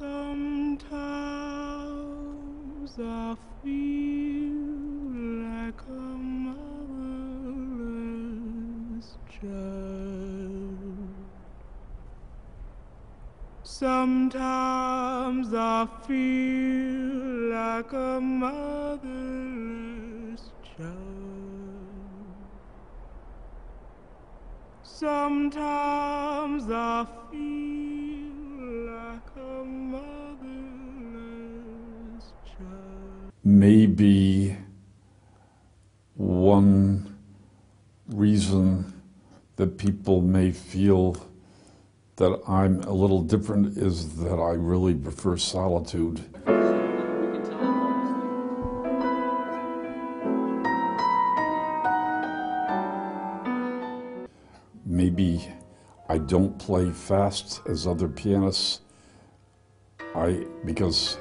Sometimes I feel like a motherless child. Sometimes I feel like a motherless child. Sometimes I feel like a motherless child. Maybe one reason that people may feel that I'm a little different is that I really prefer solitude. Maybe I don't play fast as other pianists, because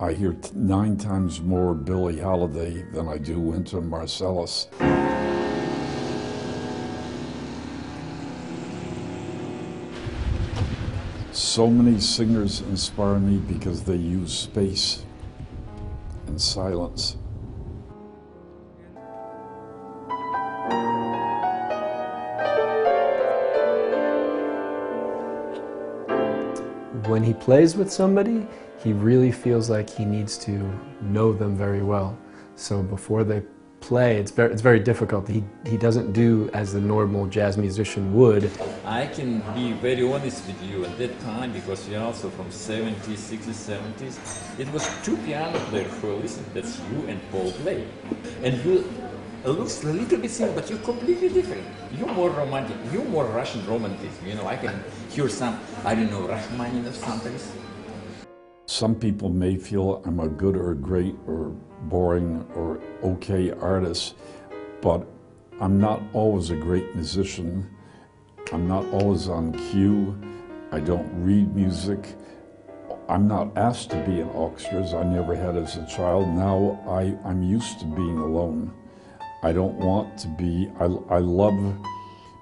I hear 9 times more Billie Holiday than I do Winter Marcellus. So many singers inspire me because they use space and silence. When he plays with somebody, he really feels like he needs to know them very well. So before they play, it's very difficult. He doesn't do as the normal jazz musician would. I can be very honest with you at that time, because we are also from 70s, 60s, 70s. It was 2 piano players who listened, that's you and Paul play. And you looks a little bit similar, but you're completely different. You're more romantic, you're more Russian romanticism. You know, I can hear some, I don't know, Rachmaninoff sometimes. Some people may feel I'm a good or great or boring or okay artist, but I'm not always a great musician. I'm not always on cue. I don't read music. I'm not asked to be in orchestras. I never had as a child. Now I'm used to being alone. I don't want to be, I love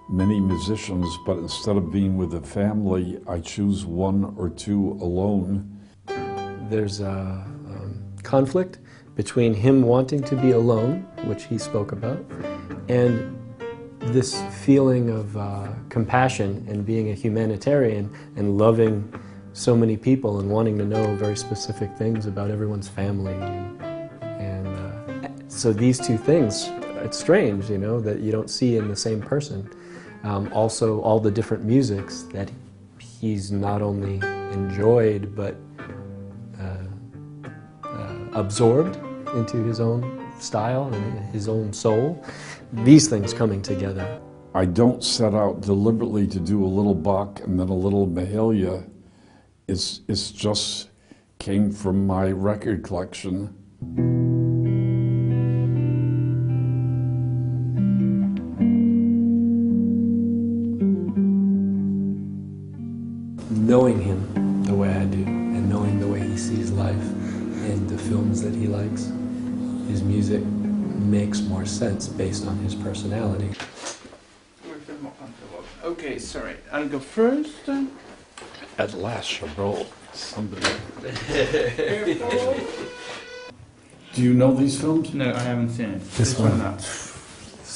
many musicians, but instead of being with a family, I choose one or two alone. There's a conflict between him wanting to be alone, which he spoke about, and this feeling of compassion and being a humanitarian and loving so many people and wanting to know very specific things about everyone's family. And so these two things, it's strange, you know, that you don't see in the same person. Also, all the different musics that he's not only enjoyed, but absorbed into his own style and his own soul, these things coming together. I don't set out deliberately to do a little Bach and then a little Mahalia. It's just came from my record collection. Knowing him the way I do and knowing the way he sees life, and the films that he likes, his music makes more sense based on his personality. Okay, sorry, I'll go first. At last, Chabrol, somebody. Do you know these films? No, I haven't seen it. This one not.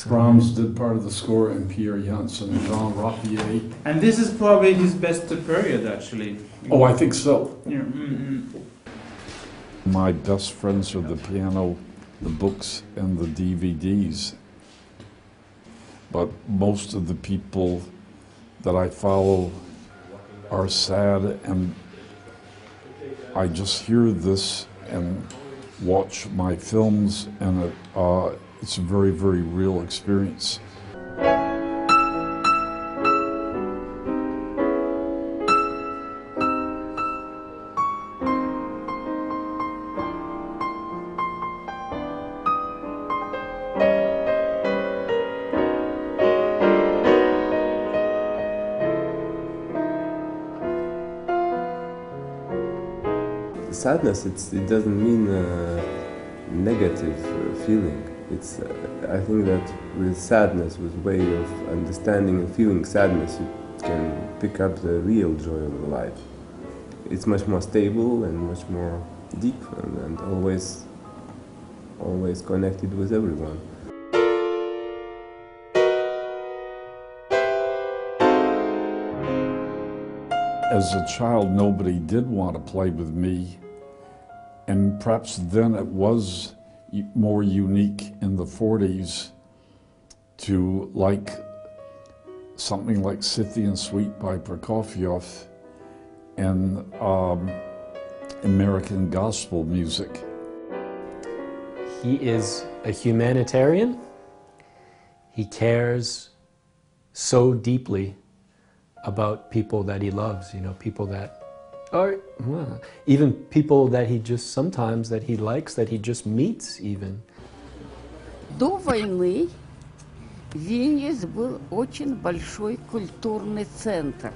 Brahms did part of the score, and Pierre Janssen and Jean Raffier. And this is probably his best period, actually. Oh, I think so. Yeah. Mm-hmm. My best friends are the piano, the books, and the DVDs. But most of the people that I follow are sad, and I just hear this and watch my films, and it's a very, very real experience. Sadness, it doesn't mean negative feeling. I think that with sadness, with way of understanding and feeling sadness, you can pick up the real joy of life. it's much more stable and much more deep and always connected with everyone. As a child, nobody did want to play with me, and perhaps then it was more unique in the 40s to like something like Scythian Suite by Prokofiev and American gospel music. He is a humanitarian. He cares so deeply about people that he loves, you know, people that are, well, even people that he just sometimes that he likes, that he just meets even. До войны Вильнюс был очень большой культурный центр,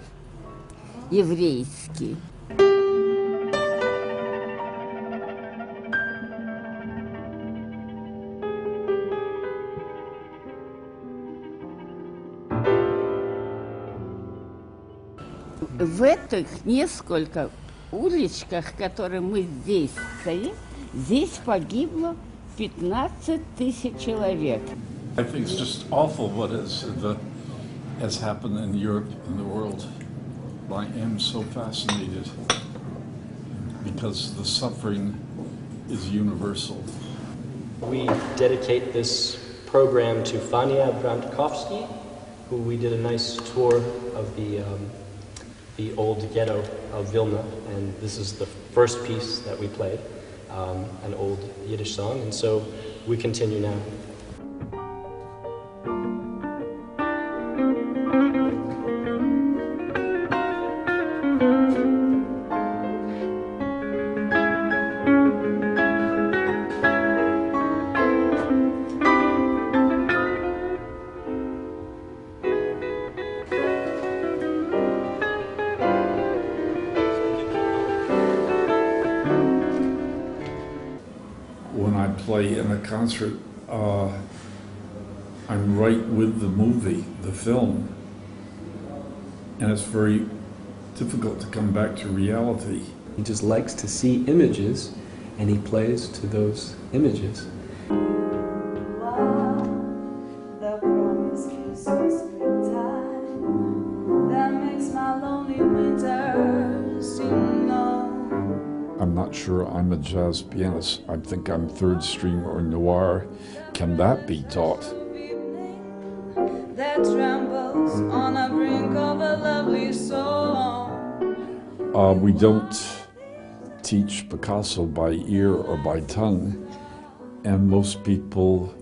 еврейский. В этих несколько уличках, которые мы здесь стоим, здесь погибло 15 000 человек. I think it's just awful what has happened in Europe and the world. I am so fascinated because the suffering is universal. We dedicate this program to Fania Brancovskaja, who we did a nice tour of the old ghetto of Vilna, and this is the first piece that we played, an old Yiddish song, and so we continue now. In a concert, I'm right with the movie, the film, and it's very difficult to come back to reality. He just likes to see images, and he plays to those images. Sure, I'm a jazz pianist. I think I'm third string or noir. Can that be taught? We don't teach Picasso by ear or by tongue, and most people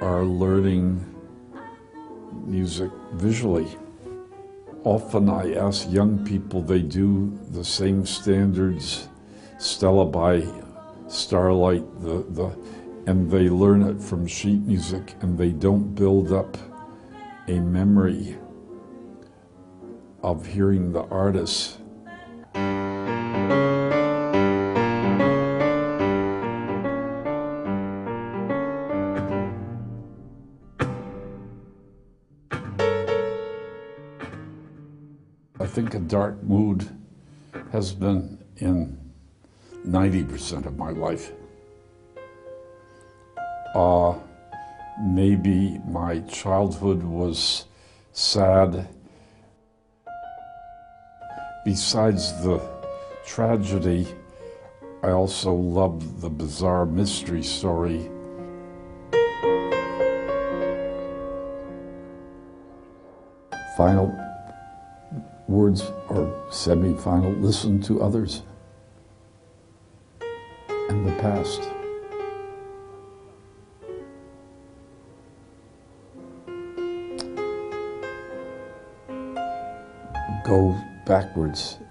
are learning music visually. Often I ask young people, they do the same standards, Stella by Starlight, and they learn it from sheet music, and they don't build up a memory of hearing the artist. I think a dark mood has been in 90% of my life. Maybe my childhood was sad. Besides the tragedy, I also loved the bizarre mystery story. Final words or semi-final, listen to others. The past. Go backwards